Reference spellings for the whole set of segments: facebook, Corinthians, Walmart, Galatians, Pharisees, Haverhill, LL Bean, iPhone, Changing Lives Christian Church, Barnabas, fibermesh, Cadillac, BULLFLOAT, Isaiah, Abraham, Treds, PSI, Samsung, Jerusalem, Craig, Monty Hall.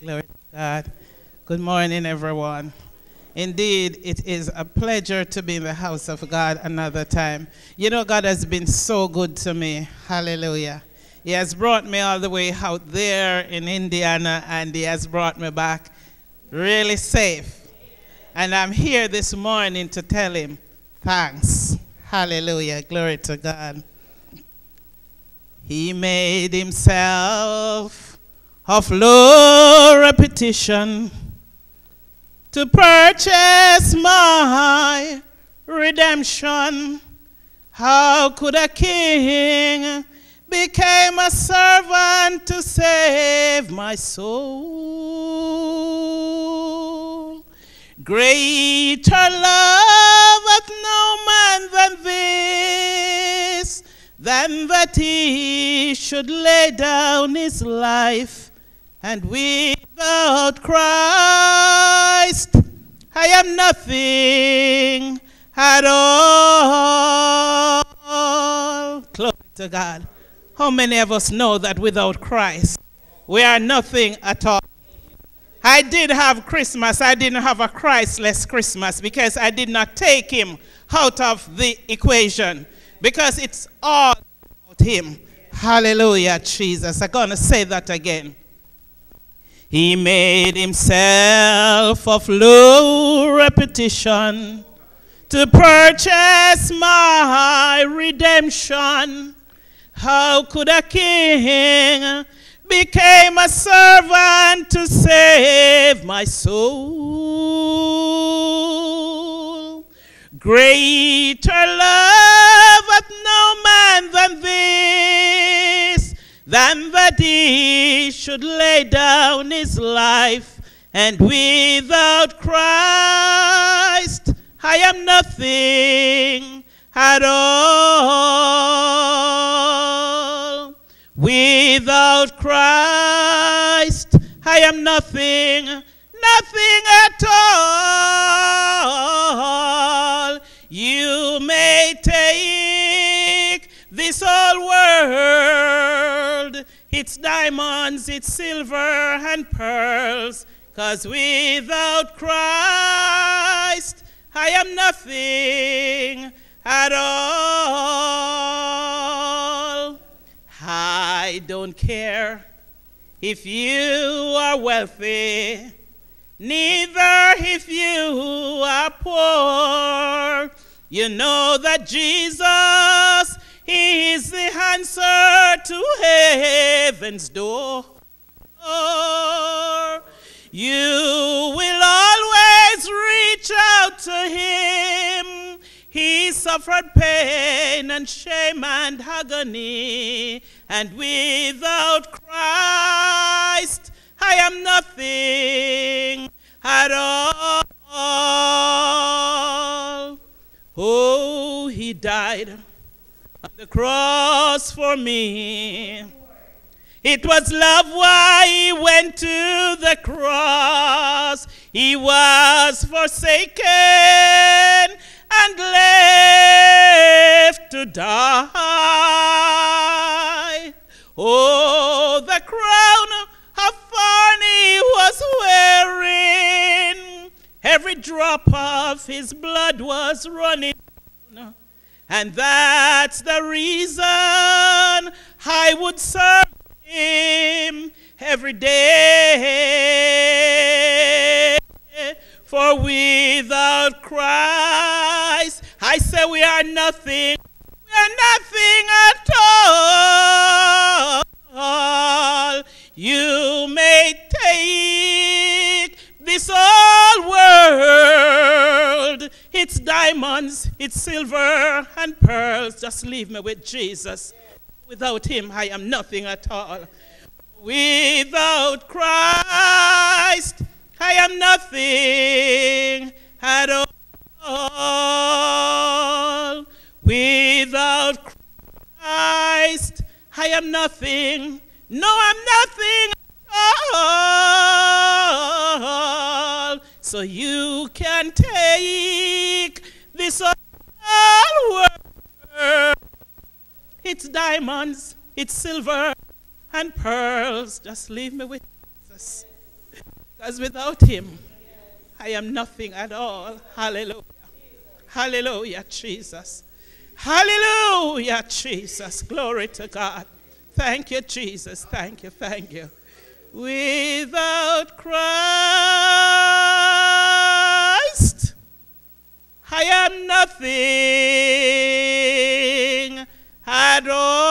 Glory to God. Good morning, everyone. Indeed, it is a pleasure to be in the house of God another time. You know, God has been so good to me. Hallelujah. He has brought me all the way out there in Indiana, and he has brought me back really safe. And I'm here this morning to tell him thanks. Hallelujah. Glory to God. He made himself of low reputation to purchase my redemption. How could a king become a servant to save my soul? Greater love hath no man than this, than that he should lay down his life, and without Christ I am nothing at all. Glory to God. How many of us know that without Christ we are nothing at all? I did have Christmas. I didn't have a Christless Christmas because I did not take him out of the equation, because it's all about him. Hallelujah, Jesus. I'm going to say that again. He made himself of low reputation to purchase my redemption. How could a king become a servant to save my soul? Greater love hath no man than this, than that he should lay down his life, and without Christ I am nothing at all. Without Christ I am nothing, nothing at all. You may take this whole world, its diamonds, its silver and pearls, 'cause without Christ I am nothing at all. I don't care if you are wealthy, neither if you are poor. You know that Jesus is the answer to heaven's door. You will always reach out to him. He suffered pain and shame and agony, and without Christ I am nothing at all. Oh, he died on the cross for me. It was love why he went to the cross. He was forsaken and left to die. Oh, the crown of thorn he was wearing. Every drop of his blood was running down. And that's the reason I would serve him every day. For without Christ, I say we are nothing. We are nothing at all. You may take this whole world, its diamonds, its silver and pearls. Just leave me with Jesus. Without him, I am nothing at all. Without Christ, I am nothing at all. Without Christ, I am nothing. No, I'm nothing at all. So you can take this whole world, its diamonds, its silver and pearls. Just leave me with Jesus. because without him, I am nothing at all. Hallelujah. Hallelujah, Jesus. Hallelujah, Jesus. Glory to God. Thank you, Jesus. Thank you, thank you. Without Christ, I am nothing at all.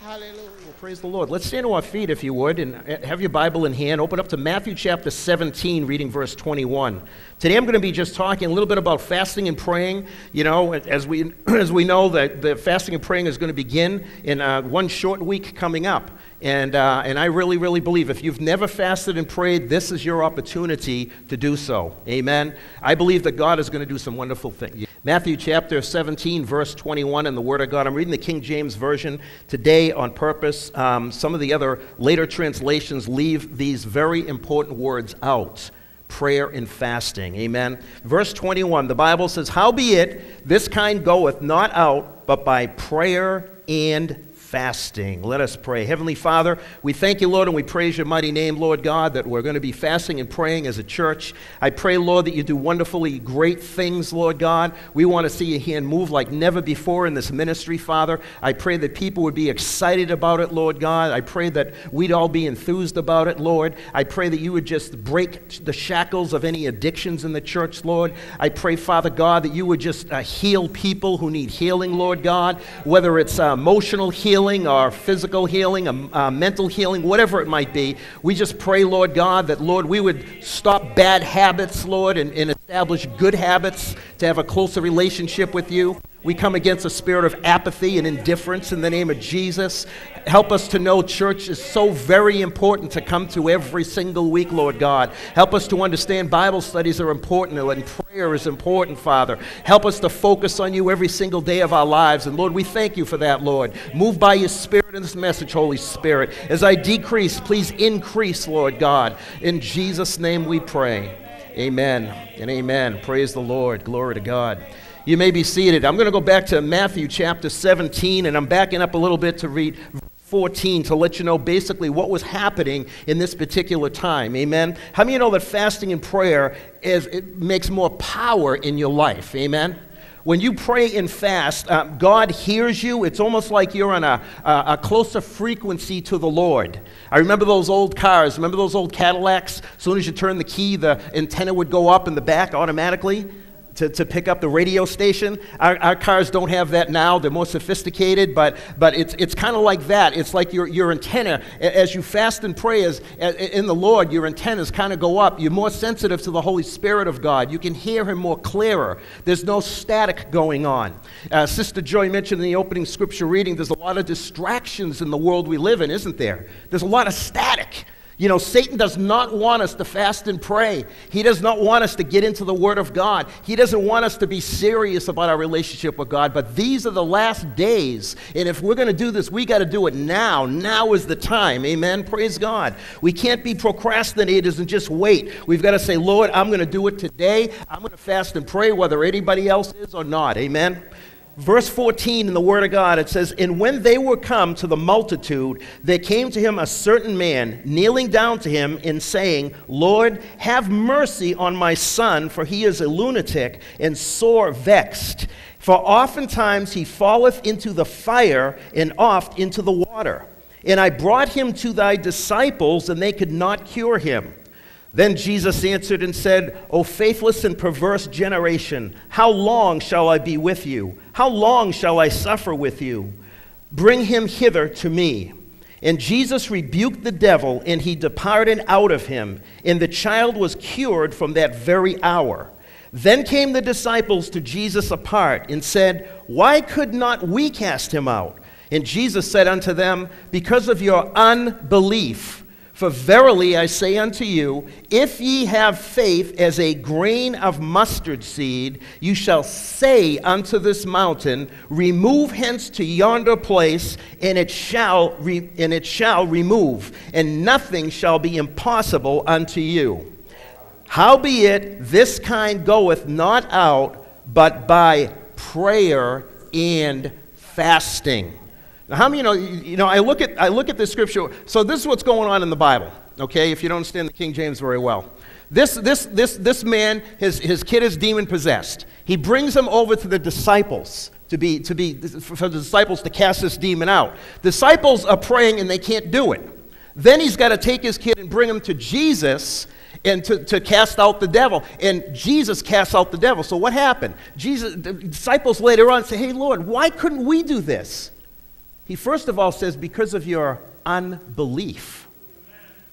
Hallelujah. Well, praise the Lord. Let's stand to our feet, if you would, and have your Bible in hand. Open up to Matthew chapter 17, reading verse 21. Today I'm going to be just talking a little bit about fasting and praying. You know, as we know, that the fasting and praying is going to begin in one short week coming up. And I really, really believe if you've never fasted and prayed, this is your opportunity to do so. Amen. I believe that God is going to do some wonderful things. Matthew chapter 17, verse 21, in the Word of God. I'm reading the King James Version today on purpose. Some of the other later translations leave these very important words out. Prayer and fasting. Amen. Verse 21, the Bible says, "Howbeit, this kind goeth not out, but by prayer and fasting." Let us pray. Heavenly Father, we thank you, Lord, and we praise your mighty name, Lord God, that we're going to be fasting and praying as a church. I pray, Lord, that you do wonderfully great things, Lord God. We want to see your hand move like never before in this ministry, Father. I pray that people would be excited about it, Lord God. I pray that we'd all be enthused about it, Lord. I pray that you would just break the shackles of any addictions in the church, Lord. I pray, Father God, that you would just heal people who need healing, Lord God, whether it's emotional healing, or physical healing, mental healing, whatever it might be. We just pray, Lord God, that, Lord, we would stop bad habits, Lord, and establish good habits to have a closer relationship with you. We come against a spirit of apathy and indifference in the name of Jesus. Help us to know church is so very important to come to every single week, Lord God. Help us to understand Bible studies are important and prayer is important, Father. Help us to focus on you every single day of our lives. And Lord, we thank you for that, Lord. Move by your Spirit in this message, Holy Spirit. As I decrease, please increase, Lord God. In Jesus' name we pray. Amen and amen. Praise the Lord. Glory to God. You may be seated. I'm going to go back to Matthew chapter 17, and I'm backing up a little bit to read 14 to let you know basically what was happening in this particular time. Amen. How many of you know that fasting and prayer it makes more power in your life? Amen. When you pray and fast, God hears you. It's almost like you're on a closer frequency to the Lord. I remember those old cars. Remember those old Cadillacs? As soon as you turn the key, the antenna would go up in the back automatically to pick up the radio station. Our cars don't have that now. They're more sophisticated, but it's kind of like that. It's like your antenna, as you fast and pray in the Lord, your antennas kind of go up. You're more sensitive to the Holy Spirit of God. You can hear him more clearer. There's no static going on. Sister Joy mentioned in the opening scripture reading, there's a lot of distractions in the world we live in, isn't there? There's a lot of static. You know, Satan does not want us to fast and pray. He does not want us to get into the Word of God. He doesn't want us to be serious about our relationship with God. But these are the last days. And if we're going to do this, we got to do it now. Now is the time. Amen. Praise God. We can't be procrastinators and just wait. We've got to say, Lord, I'm going to do it today. I'm going to fast and pray whether anybody else is or not. Amen. Verse 14 in the Word of God, it says, "And when they were come to the multitude, there came to him a certain man, kneeling down to him and saying, Lord, have mercy on my son, for he is a lunatic and sore vexed. For oftentimes he falleth into the fire and oft into the water. And I brought him to thy disciples, and they could not cure him. Then Jesus answered and said, O faithless and perverse generation, how long shall I be with you? How long shall I suffer with you? Bring him hither to me. And Jesus rebuked the devil, and he departed out of him. And the child was cured from that very hour. Then came the disciples to Jesus apart and said, Why could not we cast him out? And Jesus said unto them, Because of your unbelief. For verily I say unto you, if ye have faith as a grain of mustard seed, you shall say unto this mountain, Remove hence to yonder place, and it shall remove, and nothing shall be impossible unto you. Howbeit, this kind goeth not out, but by prayer and fasting." Now, how many you know I look at this scripture. So this is what's going on in the Bible, okay? If you don't understand the King James very well. This man, his kid is demon-possessed. He brings him over to the disciples for the disciples to cast this demon out. Disciples are praying and they can't do it. Then he's got to take his kid and bring him to Jesus and to cast out the devil. And Jesus casts out the devil. So what happened? The disciples later on say, hey, Lord, why couldn't we do this? He first of all says, because of your unbelief.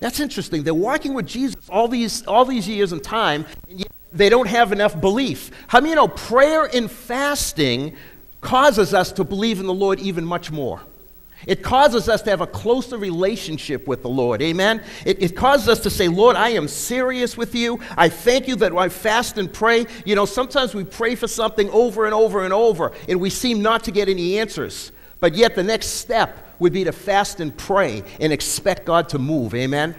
That's interesting. They're walking with Jesus all these years in time, and yet they don't have enough belief. How many of you know prayer and fasting causes us to believe in the Lord even much more? It causes us to have a closer relationship with the Lord, amen? It causes us to say, Lord, I am serious with you. I thank you that I fast and pray. You know, sometimes we pray for something over and over and over, and we seem not to get any answers. But yet the next step would be to fast and pray and expect God to move, amen?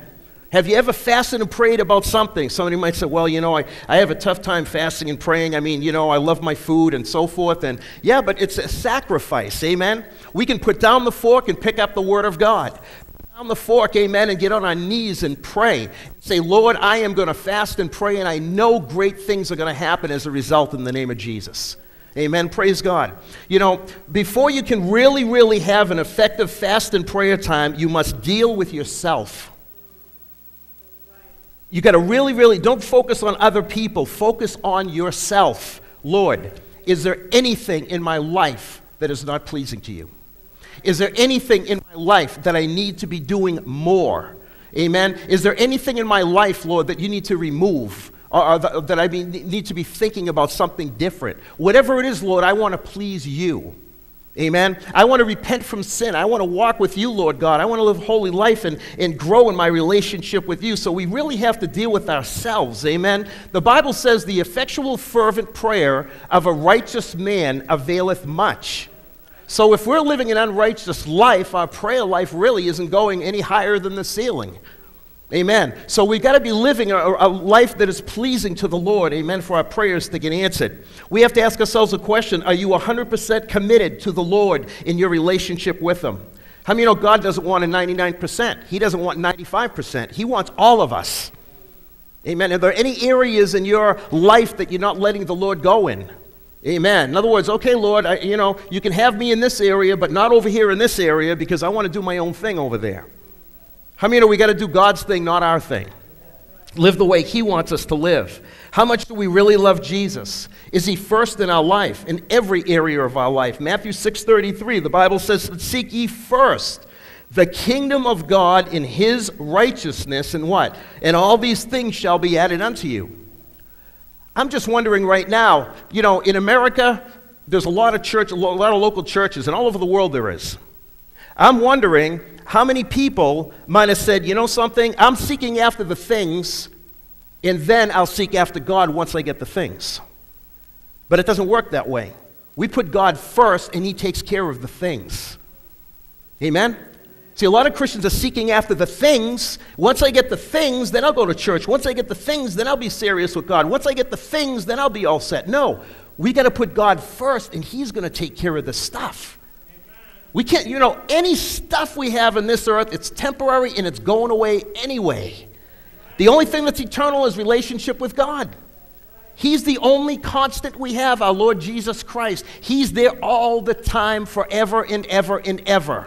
Have you ever fasted and prayed about something? Somebody might say, well, you know, I have a tough time fasting and praying. I mean, you know, I love my food and so forth. And yeah, but it's a sacrifice, amen? We can put down the fork and pick up the Word of God. Put down the fork, amen, and get on our knees and pray. Say, Lord, I am going to fast and pray, and I know great things are going to happen as a result in the name of Jesus. Amen. Praise God. You know, before you can really, really have an effective fast and prayer time, you must deal with yourself. You got to really, really, don't focus on other people. Focus on yourself. Lord, is there anything in my life that is not pleasing to you? Is there anything in my life that I need to be doing more? Amen. Is there anything in my life, Lord, that you need to remove? Or that I need to be thinking about something different. Whatever it is, Lord, I want to please you. Amen? I want to repent from sin. I want to walk with you, Lord God. I want to live a holy life and grow in my relationship with you. So we really have to deal with ourselves. Amen? The Bible says, the effectual fervent prayer of a righteous man availeth much. So if we're living an unrighteous life, our prayer life really isn't going any higher than the ceiling. Amen. So we've got to be living a life that is pleasing to the Lord, amen, for our prayers to get answered. We have to ask ourselves a question. Are you 100% committed to the Lord in your relationship with him? How many of you know God doesn't want a 99%? He doesn't want 95%. He wants all of us. Amen. Are there any areas in your life that you're not letting the Lord go in? Amen. In other words, okay, Lord, you know, you can have me in this area, but not over here in this area because I want to do my own thing over there. How many know we got to do God's thing, not our thing? Live the way he wants us to live. How much do we really love Jesus? Is he first in our life, in every area of our life? Matthew 6:33, the Bible says, seek ye first the kingdom of God in his righteousness, and what? And all these things shall be added unto you. I'm just wondering right now, you know, in America, there's a lot of local churches, and all over the world there is. I'm wondering how many people might have said, you know something, I'm seeking after the things, and then I'll seek after God once I get the things. But it doesn't work that way. We put God first, and he takes care of the things. Amen? See, a lot of Christians are seeking after the things. Once I get the things, then I'll go to church. Once I get the things, then I'll be serious with God. Once I get the things, then I'll be all set. No, we got to put God first, and he's going to take care of the stuff. We can't, you know, any stuff we have in this earth, it's temporary and it's going away anyway. The only thing that's eternal is relationship with God. He's the only constant we have, our Lord Jesus Christ. He's there all the time, forever and ever and ever.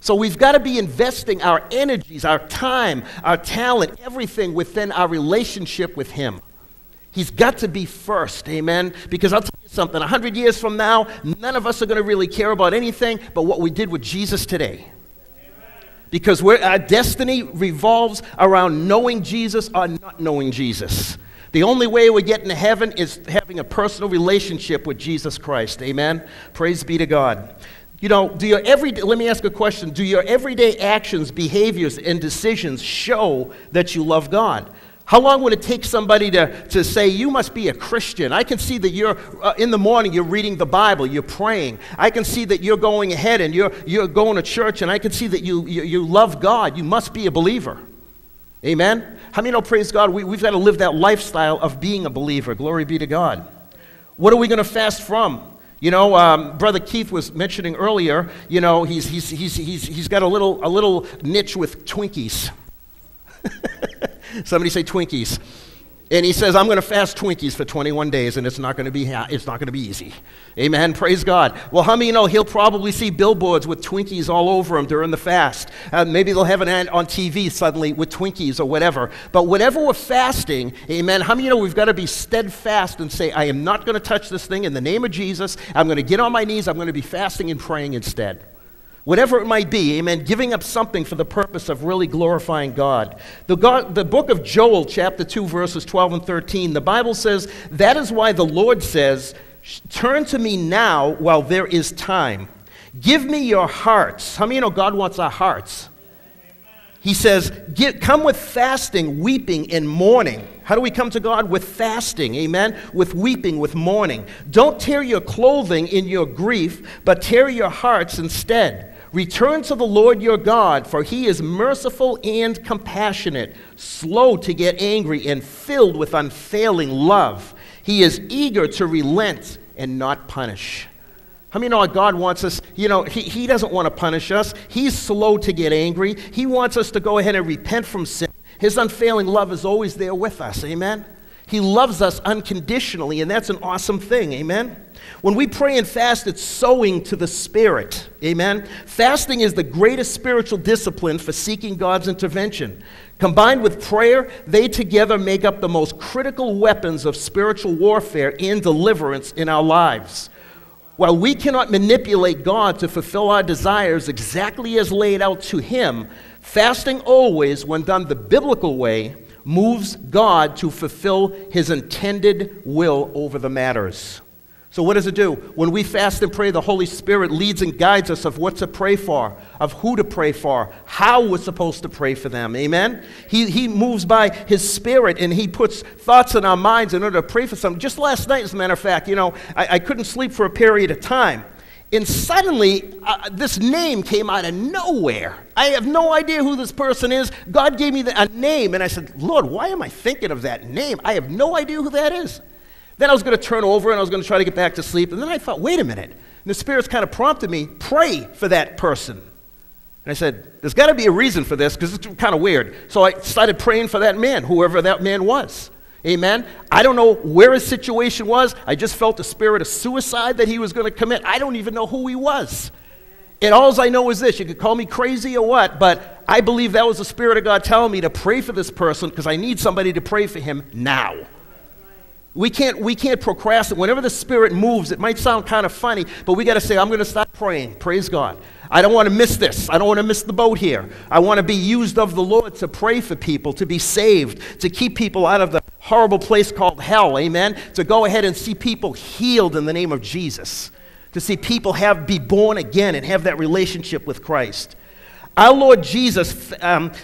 So we've got to be investing our energies, our time, our talent, everything within our relationship with him. He's got to be first, amen? Because I'll tell you something, 100 years from now, none of us are going to really care about anything but what we did with Jesus today. Amen. Because our destiny revolves around knowing Jesus or not knowing Jesus. The only way we get into heaven is having a personal relationship with Jesus Christ, amen? Praise be to God. You know, let me ask a question. Do your everyday actions, behaviors, and decisions show that you love God? How long would it take somebody to say, you must be a Christian? I can see that you're, in the morning, you're reading the Bible, you're praying. I can see that you're going ahead and you're going to church, and I can see that you love God. You must be a believer. Amen? How many know, praise God, we've got to live that lifestyle of being a believer. Glory be to God. What are we going to fast from? You know, Brother Keith was mentioning earlier, you know, he's got a little niche with Twinkies. Somebody say Twinkies. And he says, I'm going to fast Twinkies for 21 days, and it's not going to be easy. Amen. Praise God. Well, how many you know he'll probably see billboards with Twinkies all over him during the fast. Maybe they'll have an ad on TV suddenly with Twinkies or whatever. But whenever we're fasting, amen, how many you know we've got to be steadfast and say, I am not going to touch this thing in the name of Jesus. I'm going to get on my knees. I'm going to be fasting and praying instead. Whatever it might be, amen, giving up something for the purpose of really glorifying God. The book of Joel, chapter 2, verses 12 and 13, the Bible says, that is why the Lord says, turn to me now while there is time. Give me your hearts. How many you know God wants our hearts? He says, come with fasting, weeping, and mourning. How do we come to God? With fasting, amen? With weeping, with mourning. Don't tear your clothing in your grief, but tear your hearts instead. Return to the Lord your God, for he is merciful and compassionate, slow to get angry, and filled with unfailing love. He is eager to relent and not punish. How many know God wants us, you know, he doesn't want to punish us. He's slow to get angry. He wants us to go ahead and repent from sin. His unfailing love is always there with us, amen? He loves us unconditionally, and that's an awesome thing, amen? When we pray and fast, it's sowing to the Spirit, amen? Fasting is the greatest spiritual discipline for seeking God's intervention. Combined with prayer, they together make up the most critical weapons of spiritual warfare and deliverance in our lives. While we cannot manipulate God to fulfill our desires exactly as laid out to Him, fasting always, when done the biblical way, moves God to fulfill His intended will over the matters. So what does it do? When we fast and pray, the Holy Spirit leads and guides us of what to pray for, of who to pray for, how we're supposed to pray for them. Amen? He moves by His Spirit, and He puts thoughts in our minds in order to pray for something. Just last night, as a matter of fact, you know, I couldn't sleep for a period of time. And suddenly, this name came out of nowhere. I have no idea who this person is. God gave me a name, and I said, Lord, why am I thinking of that name? I have no idea who that is. Then I was going to turn over and I was going to try to get back to sleep. And then I thought, wait a minute. And the Spirit's kind of prompted me, pray for that person. And I said, there's got to be a reason for this because it's kind of weird. So I started praying for that man, whoever that man was. Amen? I don't know where his situation was. I just felt the spirit of suicide that he was going to commit. I don't even know who he was. And all I know is this, you could call me crazy or what, but I believe that was the Spirit of God telling me to pray for this person because I need somebody to pray for him now. We can't procrastinate. Whenever the Spirit moves, it might sound kind of funny, but we got to say, I'm going to start praying. Praise God. I don't want to miss this. I don't want to miss the boat here. I want to be used of the Lord to pray for people, to be saved, to keep people out of the horrible place called hell, amen, to go ahead and see people healed in the name of Jesus, to see people be born again and have that relationship with Christ. Our Lord Jesus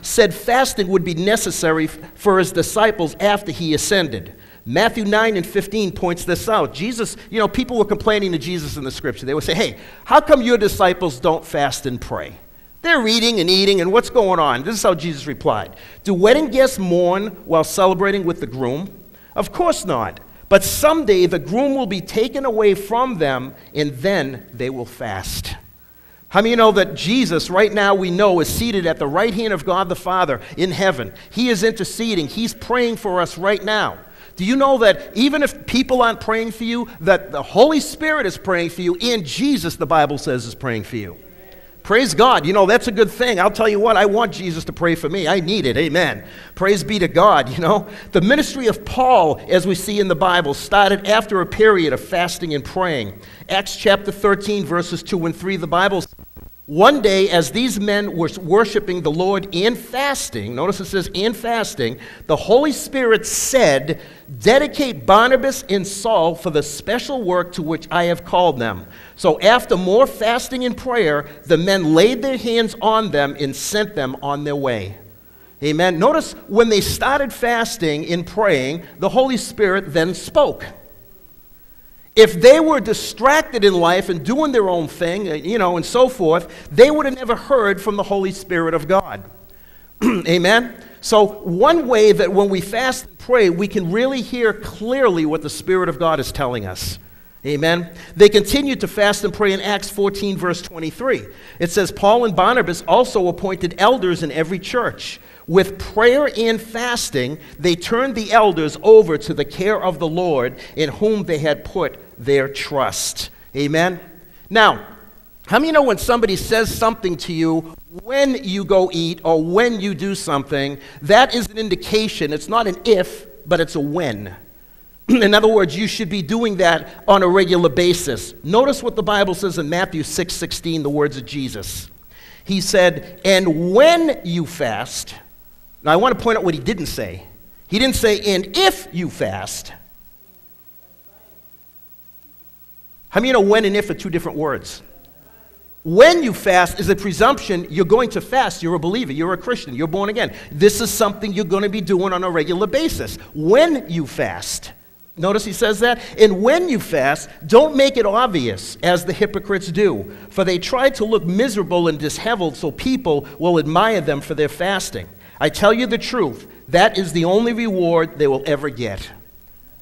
said fasting would be necessary for his disciples after he ascended. Matthew 9 and 15 points this out. Jesus, you know, people were complaining to Jesus in the scripture. They would say, hey, how come your disciples don't fast and pray? They're eating and what's going on? This is how Jesus replied. Do wedding guests mourn while celebrating with the groom? Of course not. But someday the groom will be taken away from them and then they will fast. How many of you know that Jesus, right now we know, is seated at the right hand of God the Father in heaven? He is interceding. He's praying for us right now. Do you know that even if people aren't praying for you, that the Holy Spirit is praying for you, and Jesus, the Bible says, is praying for you? Amen. Praise God. You know, that's a good thing. I'll tell you what, I want Jesus to pray for me. I need it. Amen. Praise be to God, you know. The ministry of Paul, as we see in the Bible, started after a period of fasting and praying. Acts chapter 13, verses 2 and 3, the Bible says, one day, as these men were worshiping the Lord and fasting, notice it says, and fasting, the Holy Spirit said, dedicate Barnabas and Saul for the special work to which I have called them. So after more fasting and prayer, the men laid their hands on them and sent them on their way. Amen. Notice when they started fasting and praying, the Holy Spirit then spoke. If they were distracted in life and doing their own thing, you know, and so forth, they would have never heard from the Holy Spirit of God. Amen? So one way that when we fast and pray, we can really hear clearly what the Spirit of God is telling us. Amen. They continued to fast and pray in Acts 14, verse 23. It says, Paul and Barnabas also appointed elders in every church. With prayer and fasting, they turned the elders over to the care of the Lord, in whom they had put their trust. Amen. Now, how many know when somebody says something to you when you go eat or when you do something, that is an indication. It's not an if, but it's a when. In other words, you should be doing that on a regular basis. Notice what the Bible says in Matthew 6:16, the words of Jesus. He said, and when you fast, now I want to point out what he didn't say. He didn't say, and if you fast. How many know when and if are two different words? When you fast is a presumption you're going to fast. You're a believer. You're a Christian. You're born again. This is something you're going to be doing on a regular basis. When you fast. Notice he says that. And when you fast, don't make it obvious, as the hypocrites do, for they try to look miserable and disheveled so people will admire them for their fasting. I tell you the truth, that is the only reward they will ever get.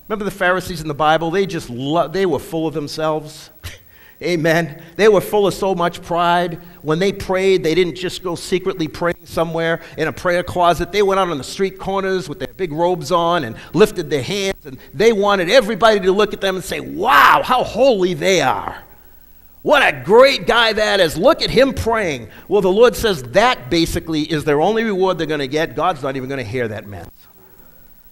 Remember the Pharisees in the Bible? They were full of themselves. Amen. They were full of so much pride. When they prayed, they didn't just go secretly praying somewhere in a prayer closet. They went out on the street corners with their big robes on and lifted their hands, and they wanted everybody to look at them and say, wow, how holy they are. What a great guy that is. Look at him praying. Well, the Lord says that basically is their only reward they're going to get. God's not even going to hear that mess.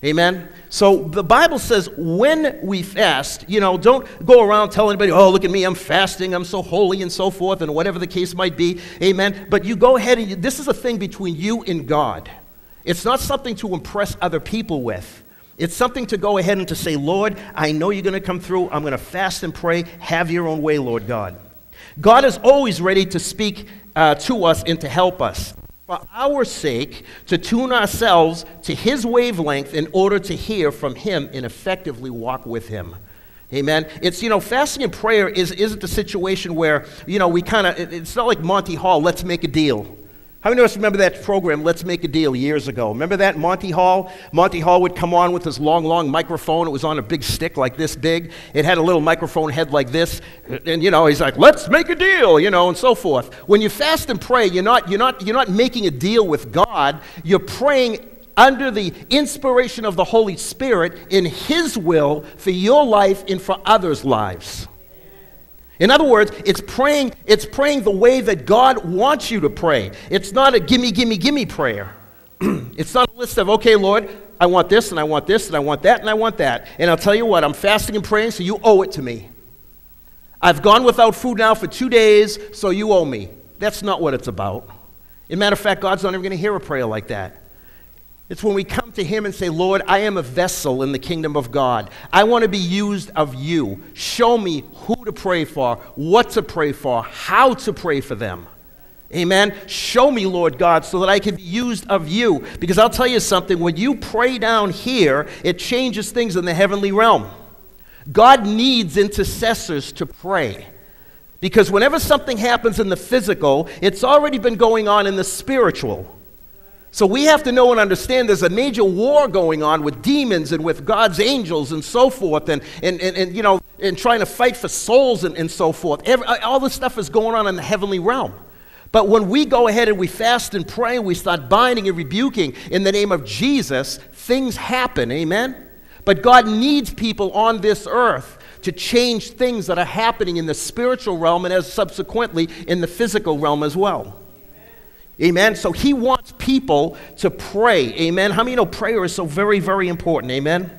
Amen? So the Bible says when we fast, you know, don't go around telling anybody, oh, look at me, I'm fasting, I'm so holy and so forth, and whatever the case might be. Amen? But you go ahead and this is a thing between you and God. It's not something to impress other people with. It's something to go ahead and to say, Lord, I know you're going to come through. I'm going to fast and pray. Have your own way, Lord God. God is always ready to speak to us and to help us. For our sake, to tune ourselves to his wavelength in order to hear from him and effectively walk with him. Amen. It's, you know, fasting and prayer isn't a situation where, you know, we kind of, it's not like Monty Hall, let's make a deal. How many of us remember that program, Let's Make a Deal, years ago? Remember that, Monty Hall? Monty Hall would come on with this long, long microphone. It was on a big stick like this big. It had a little microphone head like this. And, you know, he's like, let's make a deal, you know, and so forth. When you fast and pray, you're not making a deal with God. You're praying under the inspiration of the Holy Spirit in his will for your life and for others' lives. In other words, it's praying the way that God wants you to pray. It's not a gimme, gimme, gimme prayer. It's not a list of, okay, Lord, I want this, and I want this, and I want that, and I want that. And I'll tell you what, I'm fasting and praying, so you owe it to me. I've gone without food now for 2 days, so you owe me. That's not what it's about. As a matter of fact, God's not even going to hear a prayer like that. It's when we come to him and say, Lord, I am a vessel in the kingdom of God. I want to be used of you. Show me who to pray for, what to pray for, how to pray for them. Amen? Show me, Lord God, so that I can be used of you. Because I'll tell you something, when you pray down here, it changes things in the heavenly realm. God needs intercessors to pray. Because whenever something happens in the physical, it's already been going on in the spiritual. So we have to know and understand there's a major war going on with demons and with God's angels and so forth and you know, and trying to fight for souls and so forth. All this stuff is going on in the heavenly realm. But when we go ahead and we fast and pray, we start binding and rebuking in the name of Jesus, things happen, amen? But God needs people on this earth to change things that are happening in the spiritual realm and as subsequently in the physical realm as well. Amen. So he wants people to pray. Amen. How many know prayer is so very, very important? Amen.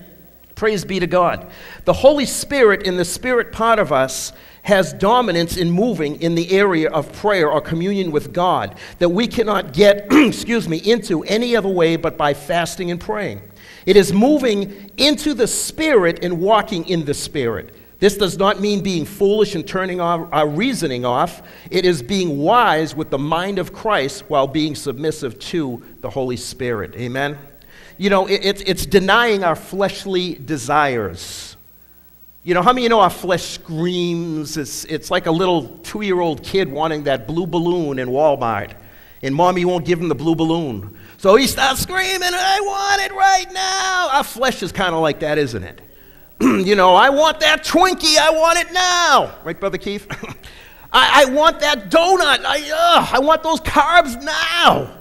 Praise be to God. The Holy Spirit in the spirit part of us has dominance in moving in the area of prayer or communion with God that we cannot get, into any other way but by fasting and praying. It is moving into the Spirit and walking in the Spirit. This does not mean being foolish and turning our reasoning off. It is being wise with the mind of Christ while being submissive to the Holy Spirit. Amen? You know, it's denying our fleshly desires. You know, how many of you know our flesh screams? It's like a little 2-year-old kid wanting that blue balloon in Walmart, and Mommy won't give him the blue balloon. So he starts screaming, I want it right now. Our flesh is kind of like that, isn't it? you know, I want that Twinkie. I want it now. Right, Brother Keith? I want that donut. I want those carbs now.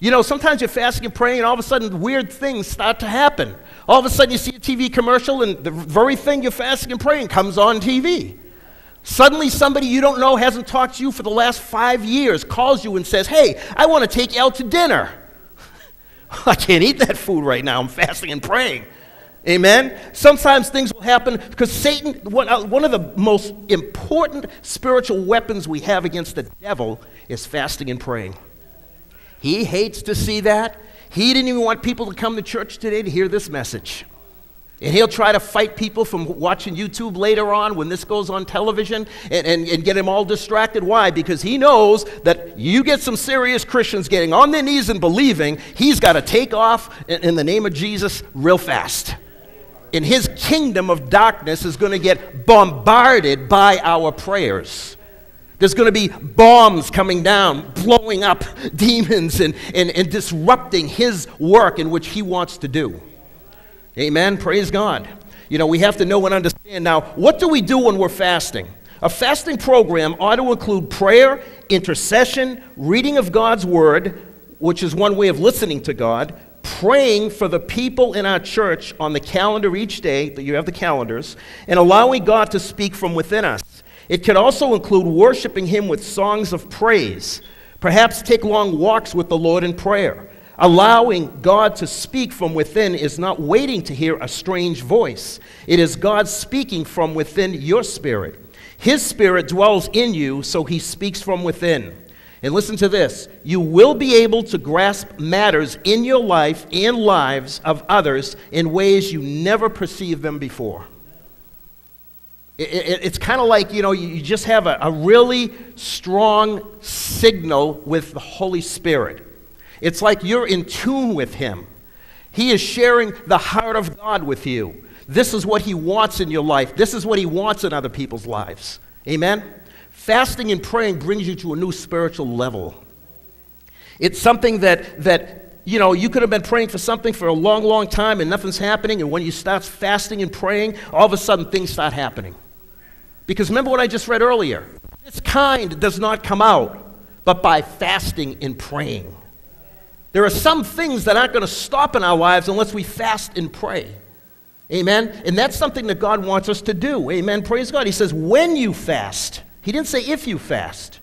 You know, sometimes you're fasting and praying, and all of a sudden weird things start to happen. All of a sudden you see a TV commercial, and the very thing you're fasting and praying comes on TV. Suddenly somebody you don't know, hasn't talked to you for the last 5 years, calls you and says, hey, I want to take you out to dinner. I can't eat that food right now. I'm fasting and praying. Amen? Sometimes things will happen because Satan, one of the most important spiritual weapons we have against the devil is fasting and praying. He hates to see that. He didn't even want people to come to church today to hear this message. And he'll try to fight people from watching YouTube later on when this goes on television and get them all distracted. Why? Because he knows that you get some serious Christians getting on their knees and believing, he's got to take off in the name of Jesus real fast. And his kingdom of darkness is going to get bombarded by our prayers. There's going to be bombs coming down, blowing up demons and disrupting his work in which he wants to do. Amen. Praise God. You know, we have to know and understand now, what do we do when we're fasting? A fasting program ought to include prayer, intercession, reading of God's word, which is one way of listening to God, praying for the people in our church on the calendar each day, that you have the calendars, and allowing God to speak from within us. It can also include worshiping Him with songs of praise. Perhaps take long walks with the Lord in prayer. Allowing God to speak from within is not waiting to hear a strange voice. It is God speaking from within your spirit. His spirit dwells in you, so He speaks from within. And listen to this. You will be able to grasp matters in your life and lives of others in ways you never perceived them before. It's kind of like, you know, you just have a really strong signal with the Holy Spirit. It's like you're in tune with Him. He is sharing the heart of God with you. This is what He wants in your life. This is what He wants in other people's lives. Amen? Fasting and praying brings you to a new spiritual level. It's something that you know, you could have been praying for something for a long, long time and nothing's happening, and when you start fasting and praying, all of a sudden things start happening. Because remember what I just read earlier. This kind does not come out, but by fasting and praying. There are some things that aren't going to stop in our lives unless we fast and pray. Amen? And that's something that God wants us to do. Amen? Praise God. He says, when you fast. He didn't say if you fast.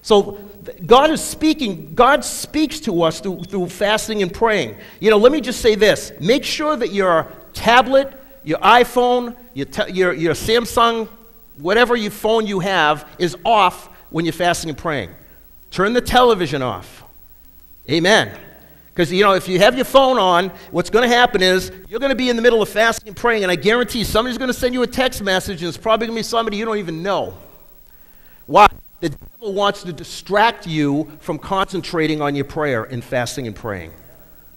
So God is speaking. God speaks to us through fasting and praying. You know, let me just say this. Make sure that your tablet, your iPhone, your Samsung, whatever your phone you have is off when you're fasting and praying. Turn the television off. Amen. Because, you know, if you have your phone on, what's going to happen is you're going to be in the middle of fasting and praying, and I guarantee somebody's going to send you a text message, and it's probably going to be somebody you don't even know. Why? The devil wants to distract you from concentrating on your prayer and fasting and praying.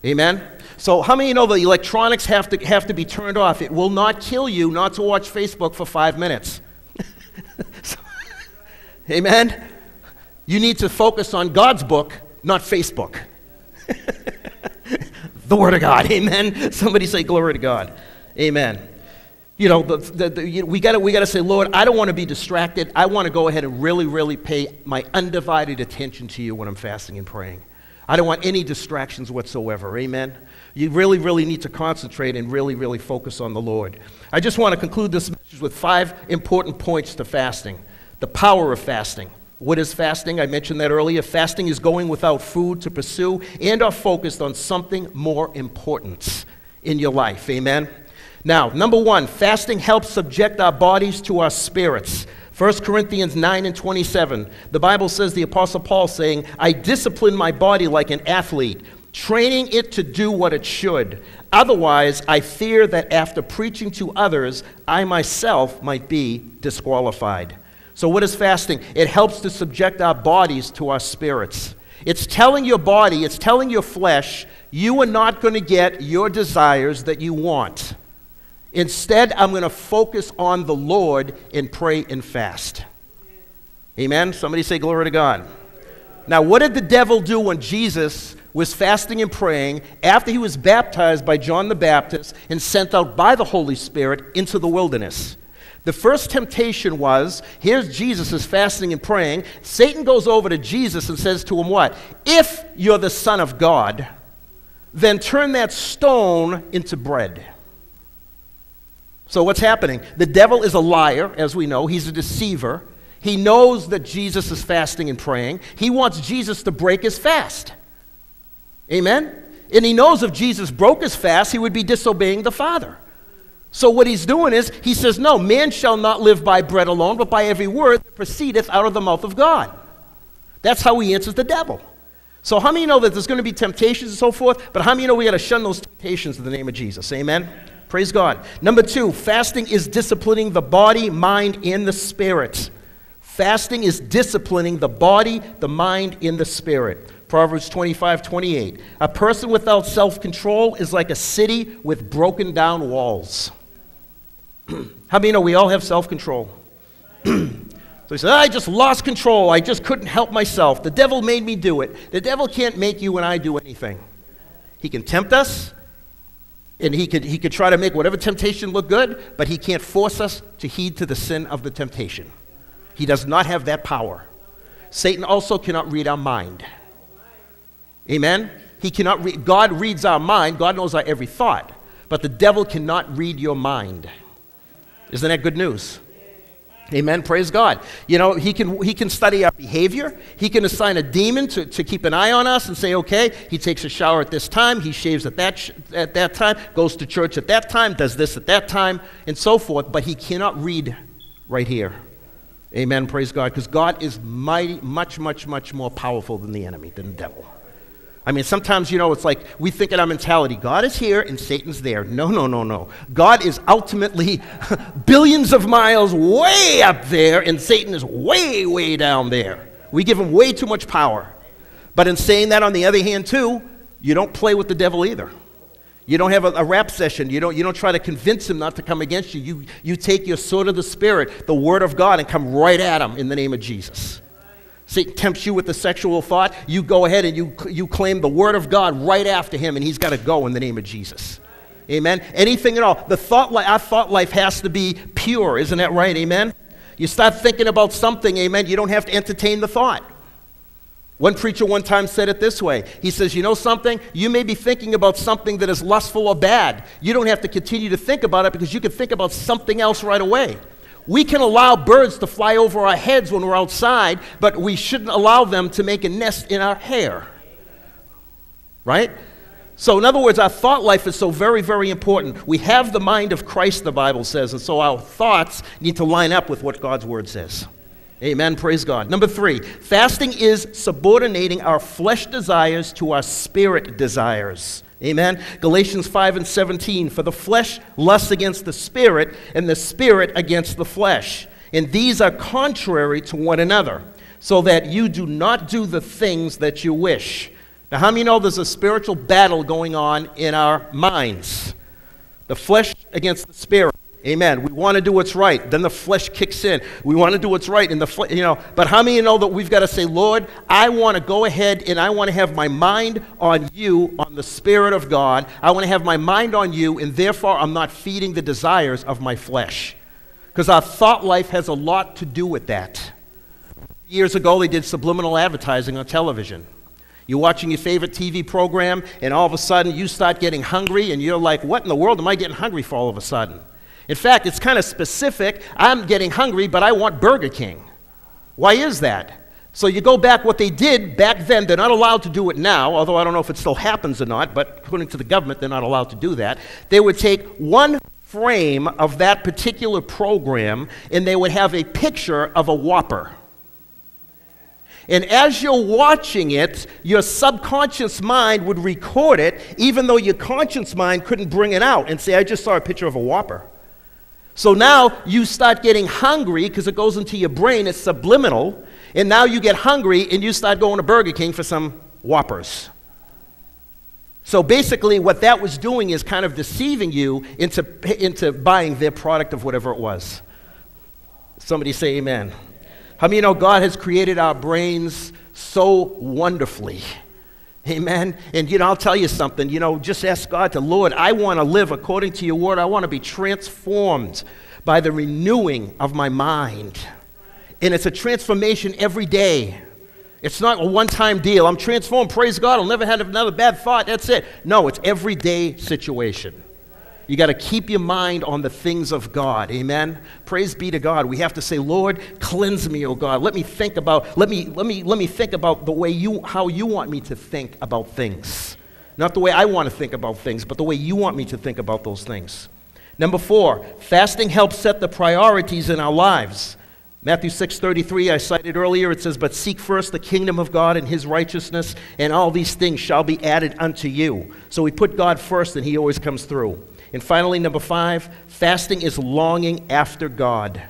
Amen? So how many of you know that electronics have to be turned off? It will not kill you not to watch Facebook for 5 minutes. Amen? You need to focus on God's book, not Facebook. The Word of God, amen? Somebody say glory to God, amen. You know, we got to say, Lord, I don't want to be distracted. I want to go ahead and really, really pay my undivided attention to you when I'm fasting and praying. I don't want any distractions whatsoever, amen? You really, really need to concentrate and really, really focus on the Lord. I just want to conclude this message with 5 important points to fasting. The power of fasting. What is fasting? I mentioned that earlier. Fasting is going without food to pursue and are focused on something more important in your life. Amen? Now, number 1, fasting helps subject our bodies to our spirits. 1 Corinthians 9:27, the Bible says, the Apostle Paul saying, I discipline my body like an athlete, training it to do what it should. Otherwise, I fear that after preaching to others, I myself might be disqualified. So what is fasting? It helps to subject our bodies to our spirits. It's telling your body, it's telling your flesh, you are not going to get your desires that you want. Instead, I'm going to focus on the Lord and pray and fast. Amen? Somebody say glory to God. Now, what did the devil do when Jesus was fasting and praying after he was baptized by John the Baptist and sent out by the Holy Spirit into the wilderness. The first temptation was, here's Jesus is fasting and praying. Satan goes over to Jesus and says to him what? If you're the Son of God, then turn that stone into bread. So what's happening? The devil is a liar, as we know. He's a deceiver. He knows that Jesus is fasting and praying. He wants Jesus to break his fast. Amen? And he knows if Jesus broke his fast, he would be disobeying the Father. So what he's doing is, he says, no, man shall not live by bread alone, but by every word that proceedeth out of the mouth of God. That's how he answers the devil. So how many know that there's going to be temptations and so forth, but how many know we got to shun those temptations in the name of Jesus? Amen? Praise God. Number two, fasting is disciplining the body, mind, and the spirit. Fasting is disciplining the body, the mind, and the spirit. Proverbs 25:28. A person without self-control is like a city with broken down walls. How many know we all have self-control? So he said, I just lost control. I just couldn't help myself. The devil made me do it. The devil can't make you and I do anything. He can tempt us. And he could try to make whatever temptation look good, but he can't force us to heed to the sin of the temptation. He does not have that power. Satan also cannot read our mind. Amen? He cannot read. God reads our mind. God knows our every thought. But the devil cannot read your mind. Isn't that good news? Amen. Praise God. You know, he can study our behavior. He can assign a demon to keep an eye on us and say, okay, he takes a shower at this time, he shaves at that time, goes to church at that time, does this at that time, and so forth. But he cannot read right here. Amen. Praise God. Because God is mighty, much, much, much more powerful than the enemy, than the devil. I mean, sometimes, you know, it's like we think in our mentality, God is here and Satan's there. No, no, no, no. God is ultimately billions of miles way up there and Satan is way, way down there. We give him way too much power. But in saying that, on the other hand, too, you don't play with the devil either. You don't have a rap session. You don't try to convince him not to come against you. You take your sword of the Spirit, the Word of God, and come right at him in the name of Jesus. Satan tempts you with a sexual thought, you go ahead and you claim the Word of God right after him, and he's got to go in the name of Jesus. Amen? Anything at all. Our thought life has to be pure. Isn't that right? Amen? You start thinking about something, amen, you don't have to entertain the thought. One preacher one time said it this way. He says, you know something? You may be thinking about something that is lustful or bad. You don't have to continue to think about it because you can think about something else right away. We can allow birds to fly over our heads when we're outside, but we shouldn't allow them to make a nest in our hair. Right? So in other words, our thought life is so very, very important. We have the mind of Christ, the Bible says, and so our thoughts need to line up with what God's Word says. Amen. Praise God. Number three, fasting is subordinating our flesh desires to our spirit desires. Amen. Galatians 5:17, for the flesh lusts against the spirit, and the spirit against the flesh. And these are contrary to one another, so that you do not do the things that you wish. Now, how many know there's a spiritual battle going on in our minds? The flesh against the spirit. Amen. We want to do what's right. Then the flesh kicks in. We want to do what's right. And the flesh, you know. But how many know that we've got to say, Lord, I want to go ahead and I want to have my mind on you, on the Spirit of God. I want to have my mind on you, and therefore I'm not feeding the desires of my flesh. Because our thought life has a lot to do with that. Years ago, they did subliminal advertising on television. You're watching your favorite TV program, and all of a sudden you start getting hungry, and you're like, what in the world am I getting hungry for all of a sudden? In fact, it's kind of specific. I'm getting hungry, but I want Burger King. Why is that? So you go back what they did back then. They're not allowed to do it now, although I don't know if it still happens or not, but according to the government, they're not allowed to do that. They would take one frame of that particular program, and they would have a picture of a Whopper. And as you're watching it, your subconscious mind would record it, even though your conscious mind couldn't bring it out and say, I just saw a picture of a Whopper. So now you start getting hungry because it goes into your brain, it's subliminal, and now you get hungry and you start going to Burger King for some Whoppers. So basically what that was doing is kind of deceiving you into buying their product of whatever it was. Somebody say amen. How many of you know God has created our brains so wonderfully? Amen. And, I'll tell you something, just ask God to, Lord, I want to live according to your word. I want to be transformed by the renewing of my mind. And it's a transformation every day. It's not a one-time deal. I'm transformed. Praise God. I'll never have another bad thought. That's it. No, it's everyday situation. You got to keep your mind on the things of God. Amen. Praise be to God. We have to say, Lord, cleanse me, oh God. Let me think about, let me think about the way how you want me to think about things. Not the way I want to think about things, but the way you want me to think about those things. Number 4, fasting helps set the priorities in our lives. Matthew 6:33, I cited earlier, it says, "But seek first the kingdom of God and his righteousness, and all these things shall be added unto you." So we put God first, and he always comes through. And finally, number 5, fasting is longing after God.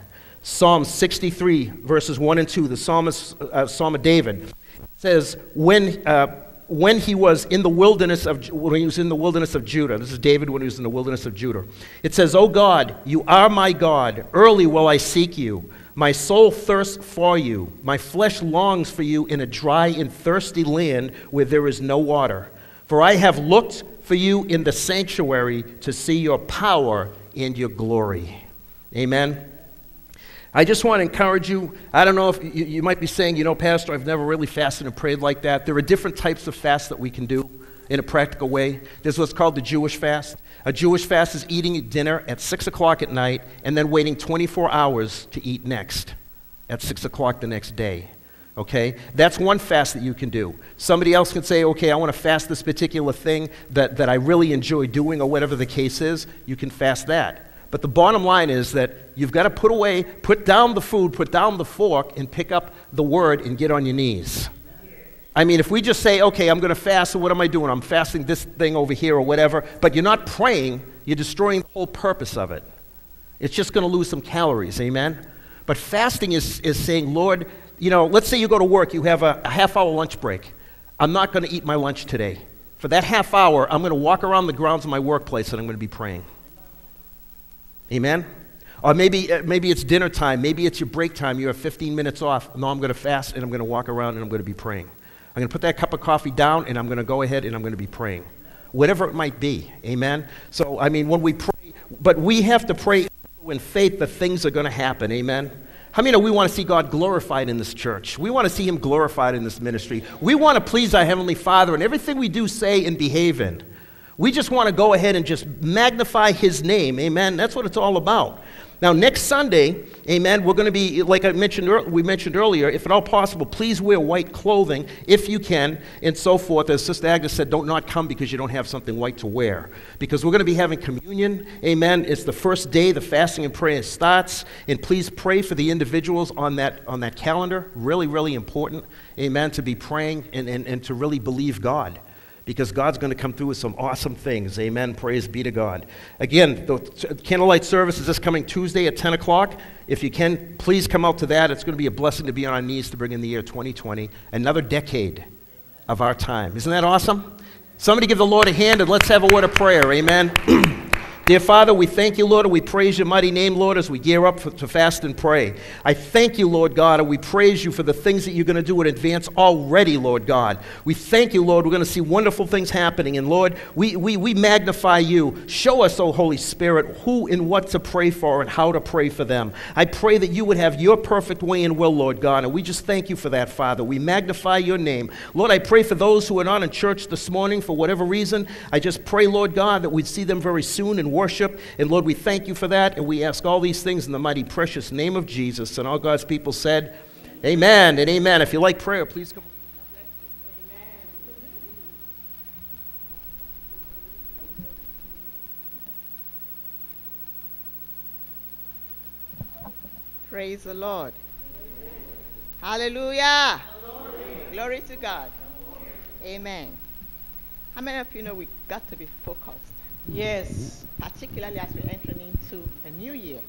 Psalm 63, verses 1 and 2, the Psalm of David says, when he was in the wilderness of Judah, this is David when he was in the wilderness of Judah. It says, "O God, you are my God. Early will I seek you. My soul thirsts for you. My flesh longs for you in a dry and thirsty land where there is no water. For I have looked for you in the sanctuary to see your power and your glory." Amen. I just want to encourage you. I don't know if you might be saying, Pastor, I've never really fasted and prayed like that. There are different types of fasts that we can do in a practical way. There's what's called the Jewish fast. A Jewish fast is eating dinner at 6 o'clock at night and then waiting 24 hours to eat next at 6 o'clock the next day. Okay, that's one fast that you can do. Somebody else can say, okay, I want to fast this particular thing that I really enjoy doing or whatever the case is. You can fast that. But the bottom line is that you've got to put down the food, put down the fork, and pick up the word and get on your knees. I mean, if we just say, okay, I'm going to fast, so what am I doing? I'm fasting this thing over here or whatever, but you're not praying, you're destroying the whole purpose of it. It's just going to lose some calories, amen? But fasting is saying, Lord, let's say you go to work, you have a half-hour lunch break. I'm not going to eat my lunch today. For that half hour, I'm going to walk around the grounds of my workplace and I'm going to be praying. Amen? Or maybe it's dinner time, maybe it's your break time, you have 15 minutes off. No, I'm going to fast and I'm going to walk around and I'm going to be praying. I'm going to put that cup of coffee down and I'm going to go ahead and I'm going to be praying. Whatever it might be, amen? So, I mean, when we pray, but we have to pray in faith that things are going to happen, amen? How many know we want to see God glorified in this church? We want to see him glorified in this ministry. We want to please our Heavenly Father in everything we do, say, and behave in. We just want to go ahead and just magnify his name, amen? That's what it's all about. Now, next Sunday, amen, we're going to be, like we mentioned earlier, if at all possible, please wear white clothing if you can, and so forth. As Sister Agnes said, don't not come because you don't have something white to wear, because we're going to be having communion, amen. It's the first day, the fasting and prayer starts, and please pray for the individuals on that calendar. Really, really important, amen, to be praying and to really believe God, because God's going to come through with some awesome things. Amen. Praise be to God. Again, the candlelight service is this coming Tuesday at 10 o'clock. If you can, please come out to that. It's going to be a blessing to be on our knees to bring in the year 2020, another decade of our time. Isn't that awesome? Somebody give the Lord a hand and let's have a word of prayer. Amen. Dear Father, we thank you, Lord, and we praise your mighty name, Lord, as we gear up to fast and pray. I thank you, Lord God, and we praise you for the things that you're going to do in advance already, Lord God. We thank you, Lord. We're going to see wonderful things happening, and Lord, we magnify you. Show us, O Holy Spirit, who and what to pray for and how to pray for them. I pray that you would have your perfect way and will, Lord God, and we just thank you for that, Father. We magnify your name. Lord, I pray for those who are not in church this morning for whatever reason. I just pray, Lord God, that we'd see them very soon and worship, and Lord, we thank you for that, and we ask all these things in the mighty precious name of Jesus, and all God's people said, amen and amen. If you like prayer, please come. Praise the Lord. Amen. Hallelujah. Glory. Glory to God. Glory. Amen. How many of you know we got to be focused? Yes. Particularly as we're entering into a new year,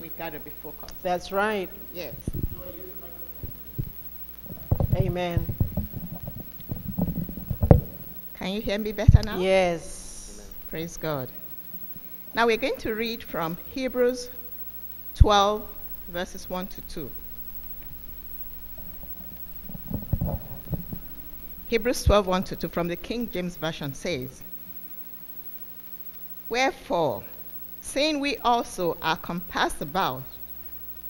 we've got to be focused. That's right. Yes. Amen. Can you hear me better now? Yes. Amen. Praise God. Now we're going to read from Hebrews 12, verses 1 to 2. Hebrews 12, 1 to 2 from the King James Version says, "Wherefore, seeing we also are compassed about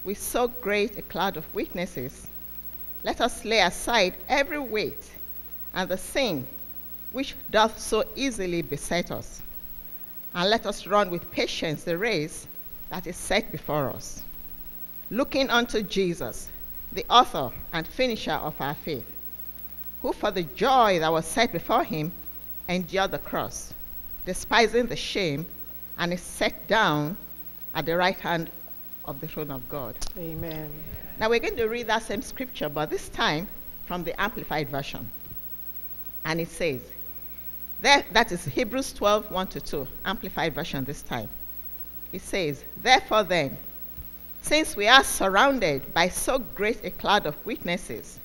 with so great a cloud of witnesses, let us lay aside every weight and the sin which doth so easily beset us, and let us run with patience the race that is set before us, looking unto Jesus, the author and finisher of our faith, who for the joy that was set before him endured the cross, despising the shame, and is set down at the right hand of the throne of God." Amen. Now we're going to read that same scripture, but this time from the Amplified Version. And it says, that is Hebrews 12, 1 to 2, Amplified Version this time. It says, "Therefore then, since we are surrounded by so great a cloud of witnesses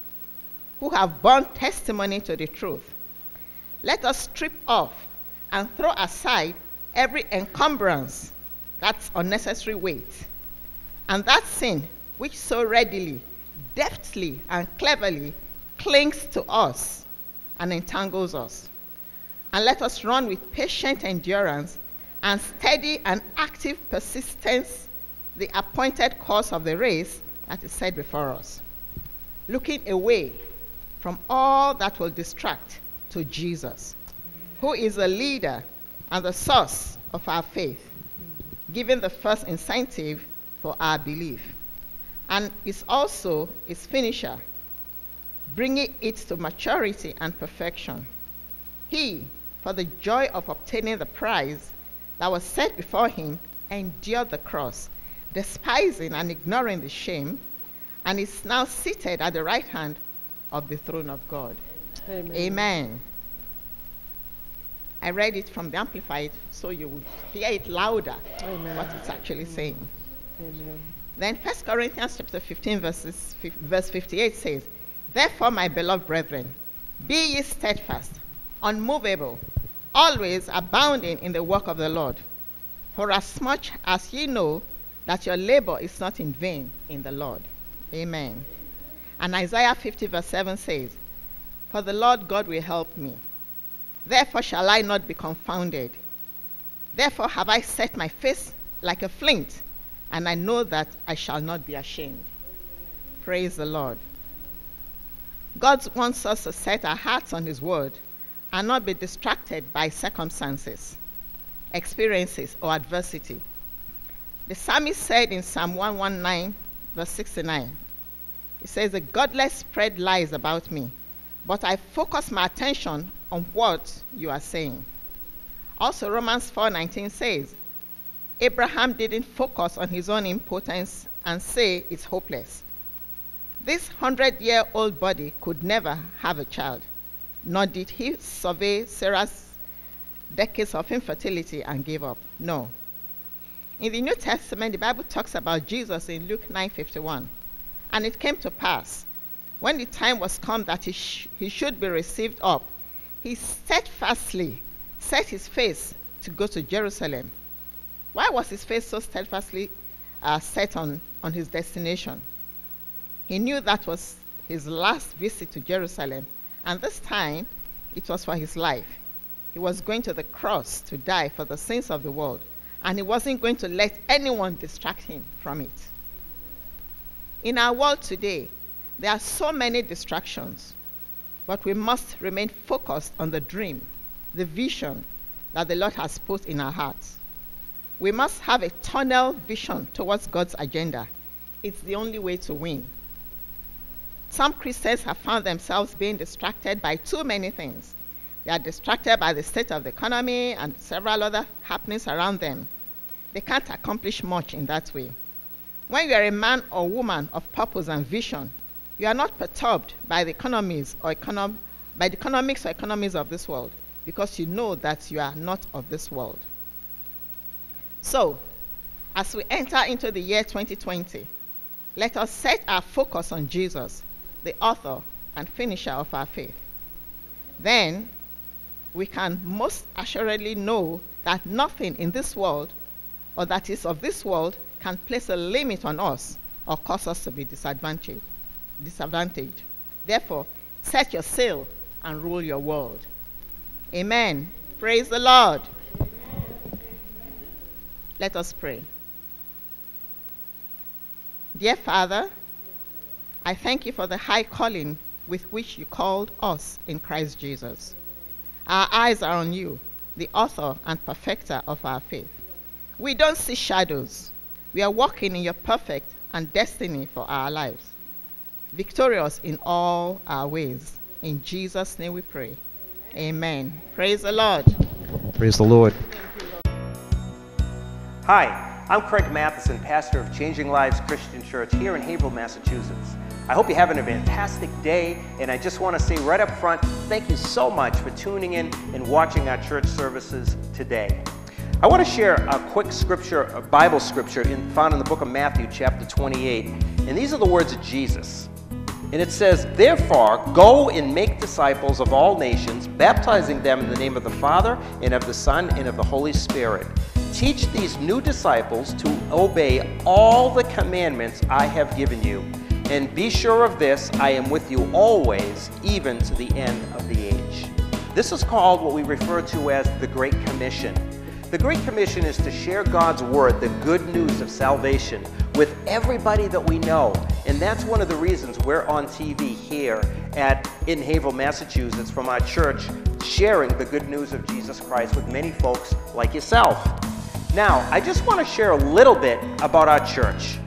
who have borne testimony to the truth, let us strip off and throw aside every encumbrance," that's unnecessary weight, "and that sin which so readily, deftly, and cleverly clings to us and entangles us. And let us run with patient endurance and steady and active persistence the appointed course of the race that is set before us, looking away from all that will distract to Jesus, who is the leader and the source of our faith, giving the first incentive for our belief, and is also its finisher, bringing it to maturity and perfection. He, for the joy of obtaining the prize that was set before him, endured the cross, despising and ignoring the shame, and is now seated at the right hand of the throne of God." Amen. Amen. I read it from the Amplified, so you would hear it louder, Amen, what it's actually saying. Amen. Then 1 Corinthians chapter 15, verse 58 says, "Therefore, my beloved brethren, be ye steadfast, unmovable, always abounding in the work of the Lord, for as much as ye know that your labor is not in vain in the Lord." Amen. And Isaiah 50, verse 7 says, "For the Lord God will help me. Therefore shall I not be confounded. Therefore have I set my face like a flint, and I know that I shall not be ashamed." Praise the Lord. God wants us to set our hearts on his word and not be distracted by circumstances, experiences, or adversity. The psalmist said in Psalm 119, verse 69, it says, "The godless spread lies about me, but I focus my attention on what you are saying." Also, Romans 4:19 says, "Abraham didn't focus on his own impotence and say it's hopeless. This 100-year-old body could never have a child, nor did he survey Sarah's decades of infertility and give up. No." In the New Testament, the Bible talks about Jesus in Luke 9:51, "And it came to pass, when the time was come that he should be received up, he steadfastly set his face to go to Jerusalem." Why was his face so steadfastly set on his destination? He knew that was his last visit to Jerusalem, and this time it was for his life. He was going to the cross to die for the sins of the world, and he wasn't going to let anyone distract him from it. In our world today, there are so many distractions, but we must remain focused on the dream, the vision that the Lord has put in our hearts. We must have a tunnel vision towards God's agenda. It's the only way to win. Some Christians have found themselves being distracted by too many things. They are distracted by the state of the economy and several other happenings around them. They can't accomplish much in that way. When you are a man or woman of purpose and vision, you are not perturbed by the economics or economies of this world, because you know that you are not of this world. So, as we enter into the year 2020, let us set our focus on Jesus, the author and finisher of our faith. Then, we can most assuredly know that nothing in this world, or that is of this world, can place a limit on us or cause us to be disadvantaged. Therefore, set your sail and rule your world. Amen. Praise the Lord. Amen. Let us pray. Dear Father, I thank you for the high calling with which you called us in Christ Jesus. Our eyes are on you, the author and perfecter of our faith. We don't see shadows. We are walking in your perfect and destiny for our lives, victorious in all our ways. In Jesus' name we pray. Amen. Praise the Lord. Praise the Lord. Hi, I'm Craig Matheson, pastor of Changing Lives Christian Church here in Haverhill, Massachusetts. I hope you're having a fantastic day, and I just want to say right up front, thank you so much for tuning in and watching our church services today. I want to share a quick scripture, a Bible scripture found in the book of Matthew, chapter 28, and these are the words of Jesus. And it says, "Therefore, go and make disciples of all nations, baptizing them in the name of the Father, and of the Son, and of the Holy Spirit. Teach these new disciples to obey all the commandments I have given you. And be sure of this, I am with you always, even to the end of the age." This is called what we refer to as the Great Commission. The Great Commission is to share God's word, the good news of salvation, with everybody that we know. And that's one of the reasons we're on TV here in Haverhill, Massachusetts, from our church, sharing the good news of Jesus Christ with many folks like yourself. Now, I just want to share a little bit about our church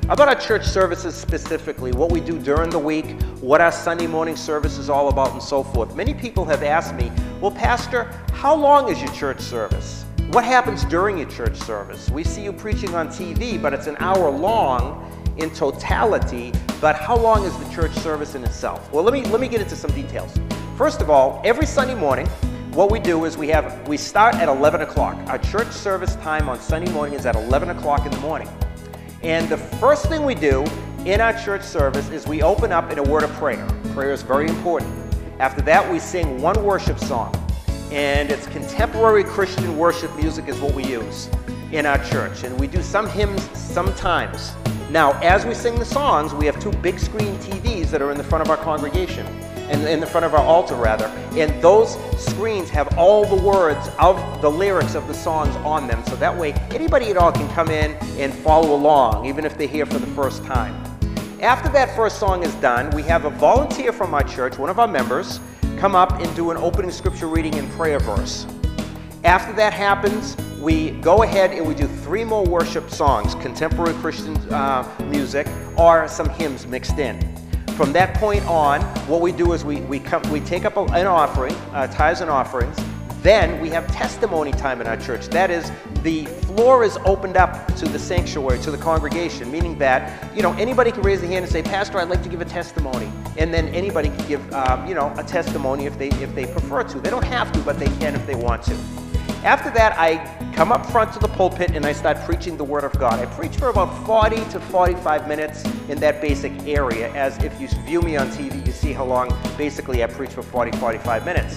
services specifically, what we do during the week, what our Sunday morning service is all about, and so forth. Many people have asked me, well, Pastor, how long is your church service? What happens during your church service? We see you preaching on TV, but it's an hour long in totality, but how long is the church service in itself? Well, let me get into some details. First of all, every Sunday morning, what we do is we start at 11 o'clock. Our church service time on Sunday morning is at 11 o'clock in the morning. And the first thing we do in our church service is we open up in a word of prayer. Prayer is very important. After that, we sing one worship song. And it's contemporary Christian worship music is what we use in our church. And we do some hymns sometimes. Now, as we sing the songs, we have two big screen TVs that are in the front of our congregation, and in the front of our altar, rather. And those screens have all the words of the lyrics of the songs on them. So that way, anybody at all can come in and follow along, even if they're here for the first time. After that first song is done, we have a volunteer from our church, one of our members, come up and do an opening scripture reading and prayer verse. After that happens, we go ahead and we do three more worship songs, contemporary Christian music, or some hymns mixed in. From that point on, what we do is we take up an offering, tithes and offerings. Then we have testimony time in our church. That is, the floor is opened up to the sanctuary, to the congregation, meaning that, anybody can raise their hand and say, Pastor, I'd like to give a testimony. And then anybody can give, a testimony if they prefer to. They don't have to, but they can if they want to. After that, I come up front to the pulpit and I start preaching the Word of God. I preach for about 40 to 45 minutes in that basic area. As if you view me on TV, you see how long basically I preach for 40, 45 minutes.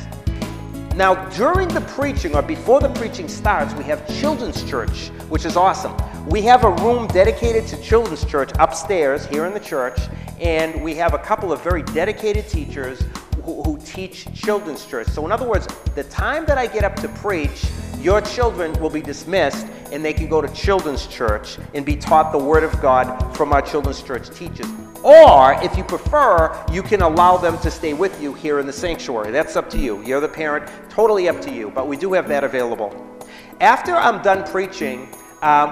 Now, during the preaching, or before the preaching starts, we have children's church, which is awesome. We have a room dedicated to children's church upstairs here in the church, and we have a couple of very dedicated teachers who teach children's church. So in other words, the time that I get up to preach, your children will be dismissed, and they can go to children's church and be taught the Word of God from our children's church teachers. Or, if you prefer, you can allow them to stay with you here in the sanctuary. That's up to you. You're the parent, totally up to you, but we do have that available. After I'm done preaching,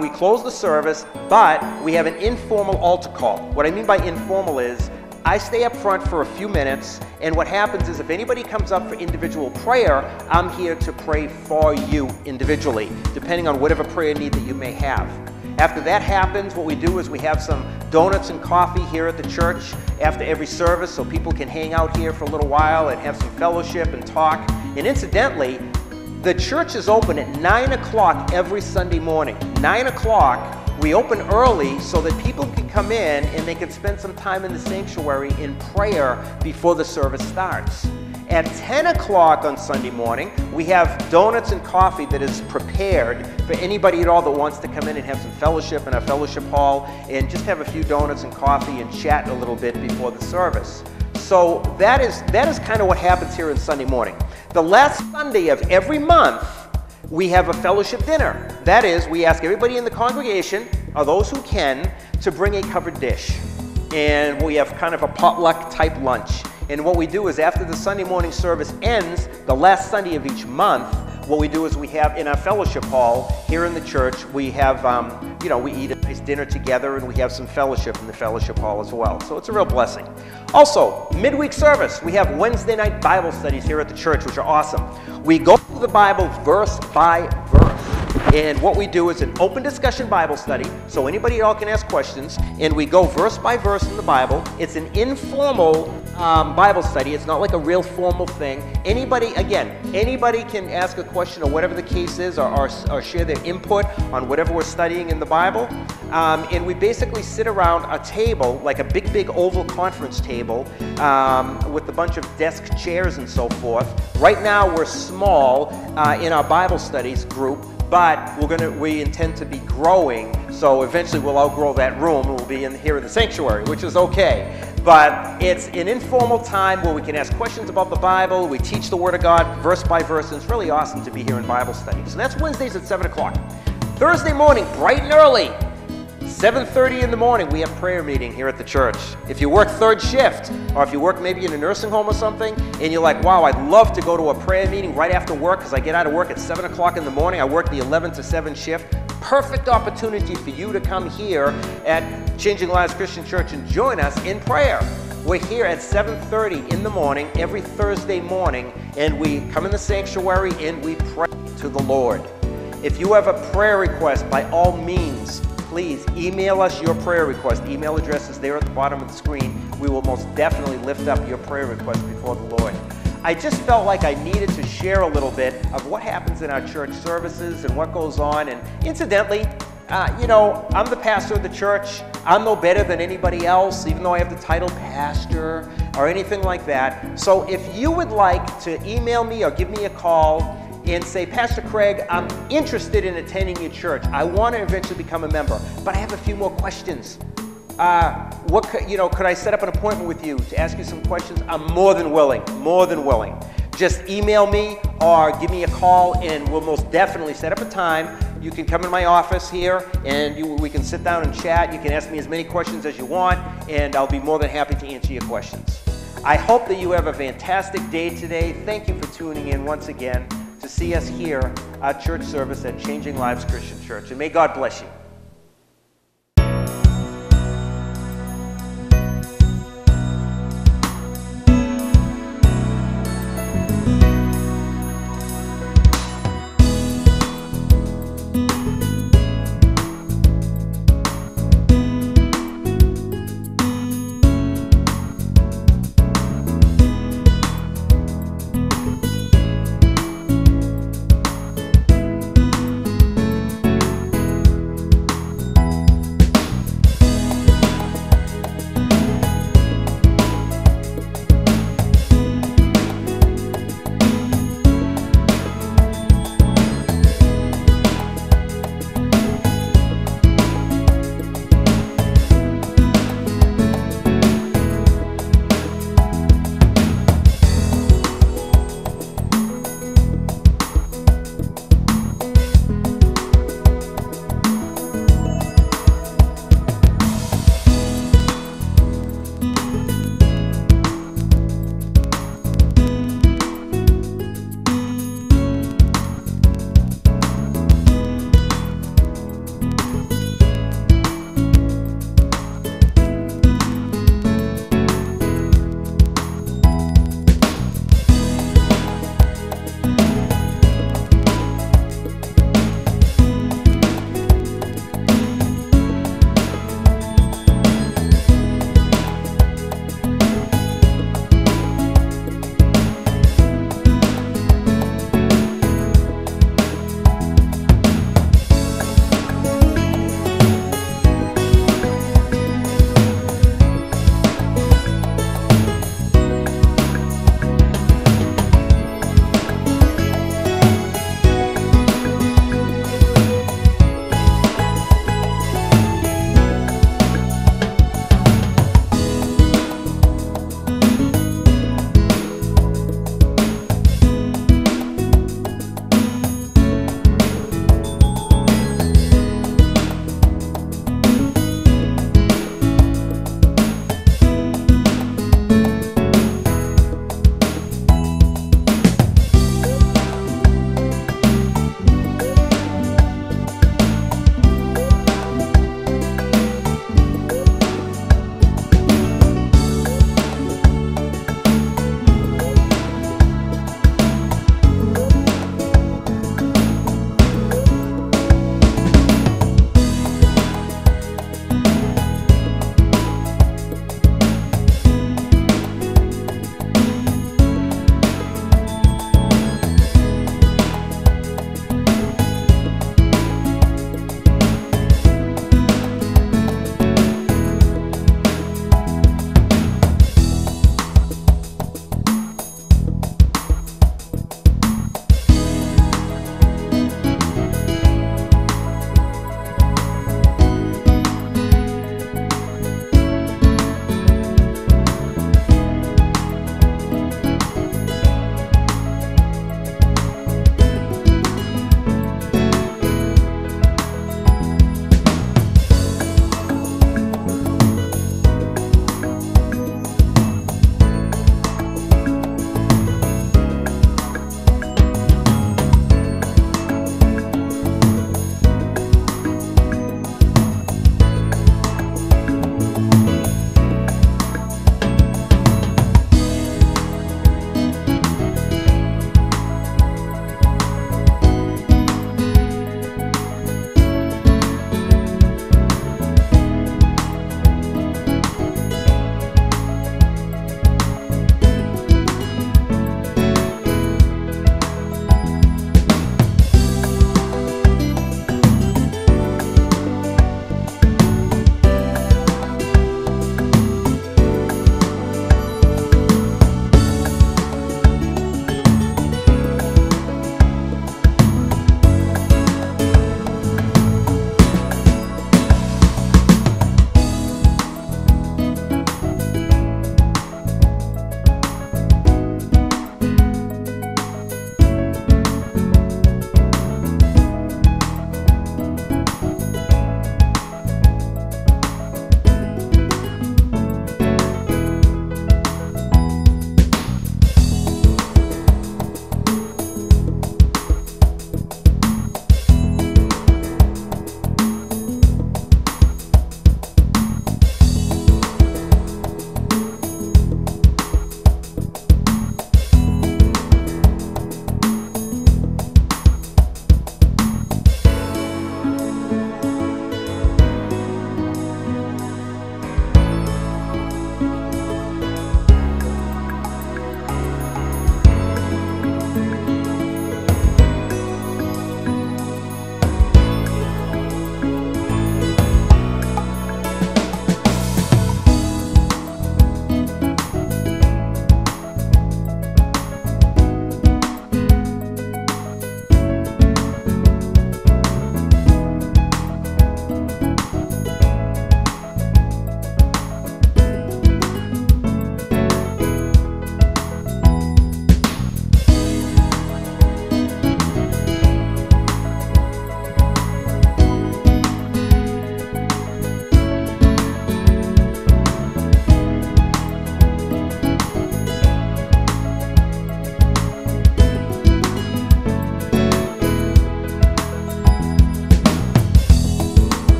we close the service, but we have an informal altar call. What I mean by informal is, I stay up front for a few minutes, and what happens is if anybody comes up for individual prayer, I'm here to pray for you individually, depending on whatever prayer need that you may have. After that happens, what we do is we have some donuts and coffee here at the church after every service so people can hang out here for a little while and have some fellowship and talk. And incidentally, the church is open at 9 o'clock every Sunday morning. 9 o'clock, we open early so that people can come in and they can spend some time in the sanctuary in prayer before the service starts. At 10 o'clock on Sunday morning, we have donuts and coffee that is prepared for anybody at all that wants to come in and have some fellowship in our fellowship hall and just have a few donuts and coffee and chat a little bit before the service. so that is kind of what happens here on Sunday morning. The last Sunday of every month, we have a fellowship dinner. That is, we ask everybody in the congregation, or those who can, to bring a covered dish. And we have kind of a potluck type lunch. And what we do is after the Sunday morning service ends, the last Sunday of each month, what we do is we have in our fellowship hall here in the church, we have, we eat a nice dinner together and we have some fellowship in the fellowship hall as well. So it's a real blessing. Also, midweek service, we have Wednesday night Bible studies here at the church, which are awesome. We go through the Bible verse by verse. And what we do is an open discussion Bible study, so anybody at all can ask questions. And we go verse by verse in the Bible. It's an informal Bible study. It's not like a real formal thing. Anybody can ask a question or whatever the case is, or share their input on whatever we're studying in the Bible. And we basically sit around a table, like a big oval conference table, with a bunch of desk chairs and so forth. Right now we're small in our Bible studies group, but we intend to be growing, so eventually we'll outgrow that room and we'll be here in the sanctuary, which is okay. But it's an informal time where we can ask questions about the Bible. We teach the Word of God verse by verse, and it's really awesome to be here in Bible study. So that's Wednesdays at 7 o'clock. Thursday morning, bright and early, 7:30 in the morning, we have prayer meeting here at the church. If you work third shift, or if you work maybe in a nursing home or something, and you're like, wow, I'd love to go to a prayer meeting right after work because I get out of work at 7 o'clock in the morning. I work the 11 to 7 shift. Perfect opportunity for you to come here at Changing Lives Christian Church and join us in prayer. We're here at 7:30 in the morning, every Thursday morning, and we come in the sanctuary and we pray to the Lord. If you have a prayer request, by all means, please email us your prayer request. The email address is there at the bottom of the screen. We will most definitely lift up your prayer request before the Lord. I just felt like I needed to share a little bit of what happens in our church services and what goes on. And incidentally, I'm the pastor of the church. I'm no better than anybody else, even though I have the title pastor or anything like that. So if you would like to email me or give me a call and say, Pastor Craig, I'm interested in attending your church. I want to eventually become a member, but I have a few more questions. Could I set up an appointment with you to ask you some questions? I'm more than willing. Just email me or give me a call and we'll most definitely set up a time. You can come in my office here and we can sit down and chat. You can ask me as many questions as you want and I'll be more than happy to answer your questions. I hope that you have a fantastic day today. Thank you for tuning in once again to see us here at church service at Changing Lives Christian Church. And may God bless you.